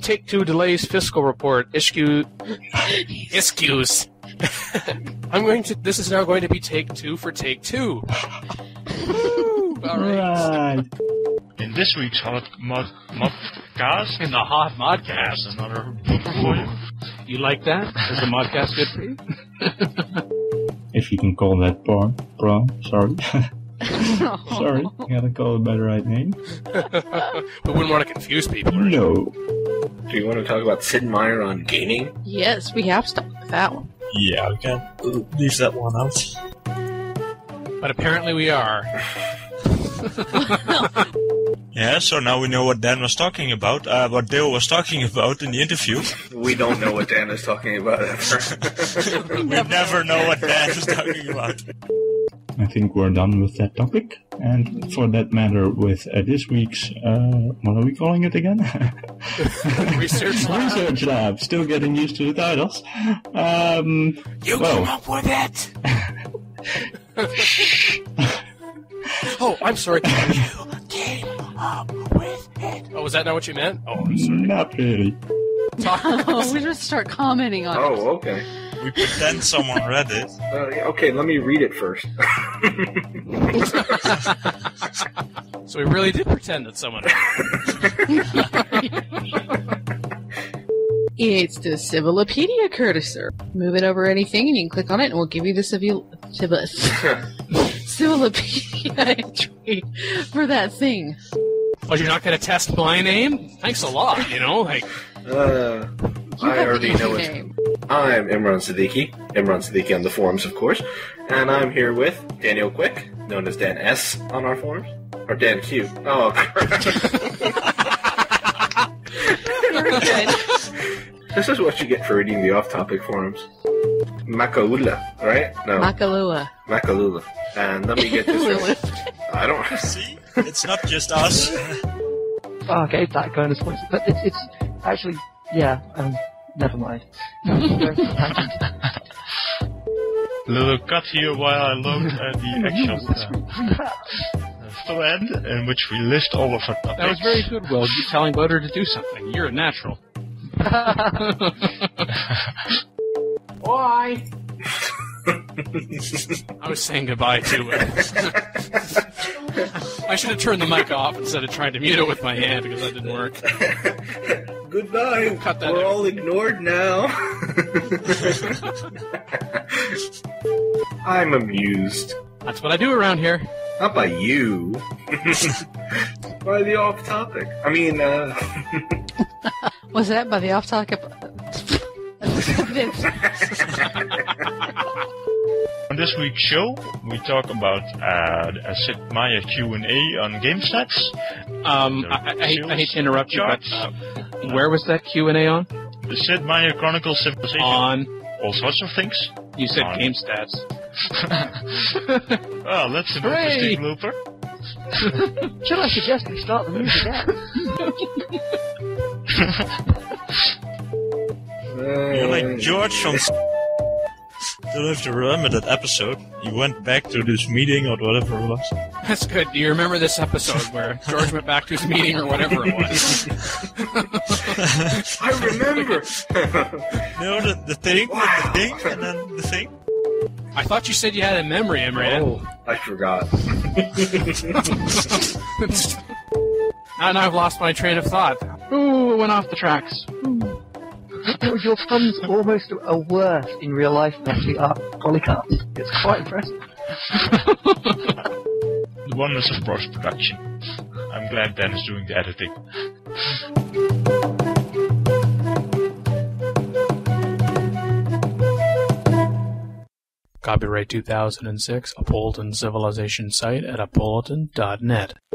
Take-Two delays fiscal report. Issues. This is now going to be Take-Two for Take-Two. All right. In this week's Hot Modcast. In the Hot Modcast. Another book. You like that? Is the Modcast good for you? If you can call that porn. Sorry. Sorry, gotta call it by the right name. We wouldn't want to confuse people. No. Do you want to talk about Sid Meier on gaming? Yes, we have stuff with that one. Yeah, we can leave that one out. But apparently we are. Yeah, so now we know what Dan was talking about, what Dale was talking about in the interview. We don't know what Dan is talking about ever. We never know what Dan is talking about. I think we're done with that topic, and for that matter, with this week's, what are we calling it again? Research Lab. Research Lab. Still getting used to the titles. Came up with it. Oh, I'm sorry. You came up with it. Oh, was that not what you meant? Oh, I'm sorry. Not really. No, we just start commenting on it. Oh, okay. We pretend someone read it. Okay, let me read it first. So we really did pretend that someone read it. It's the Civilopedia cursor. Move it over anything and you can click on it and we'll give you the Civilopedia entry for that thing. Oh, you're not going to test my name? Thanks a lot, you know? Like, I already know it. I'm Imran Siddiqui on the forums, of course, and I'm here with Daniel Quick, known as Dan S on our forums, or Dan Q. Oh, very good. This is what you get for reading the off-topic forums. Makahlua, right? No. Makahlua. And let me get this right. I don't see. It's not just us. Oh, okay, that kind of voice, but it's actually, yeah. Never mind. Little cut here while I looked at the actual thread in which we list all of our topics. That was very good, Will. You're telling Butter to do something. You're a natural. Bye! I was saying goodbye to I should have turned the mic off instead of trying to mute it with my hand because that didn't work. Goodbye. We're all ignored now. I'm amused. That's what I do around here. Not by you. By the off topic. I mean, Was that by the off topic? On this week's show, we talk about a Sid Meier Q&A on GameStats. I hate to interrupt you, but where was that Q&A on? The Sid Meier Chronicles Civilization. On? All sorts of things. You said on GameStats. Well, that's an interesting looper. Shall I suggest we start the music again? You're like George from... Still have to remember that episode. You went back to this meeting or whatever it was. That's good. Do you remember this episode where George went back to his meeting or whatever it was? I remember. No, the thing, wow. The thing, and then the thing. I thought you said you had a memory, Imran. Oh, I forgot. And I've lost my train of thought. Ooh, it went off the tracks. Ooh. Your puns almost are worse in real life than actually are PolyCast. It's quite impressive. The oneness of post-production. I'm glad Dan is doing the editing. Copyright 2006, Apolyton Civilization Site at apolyton.net.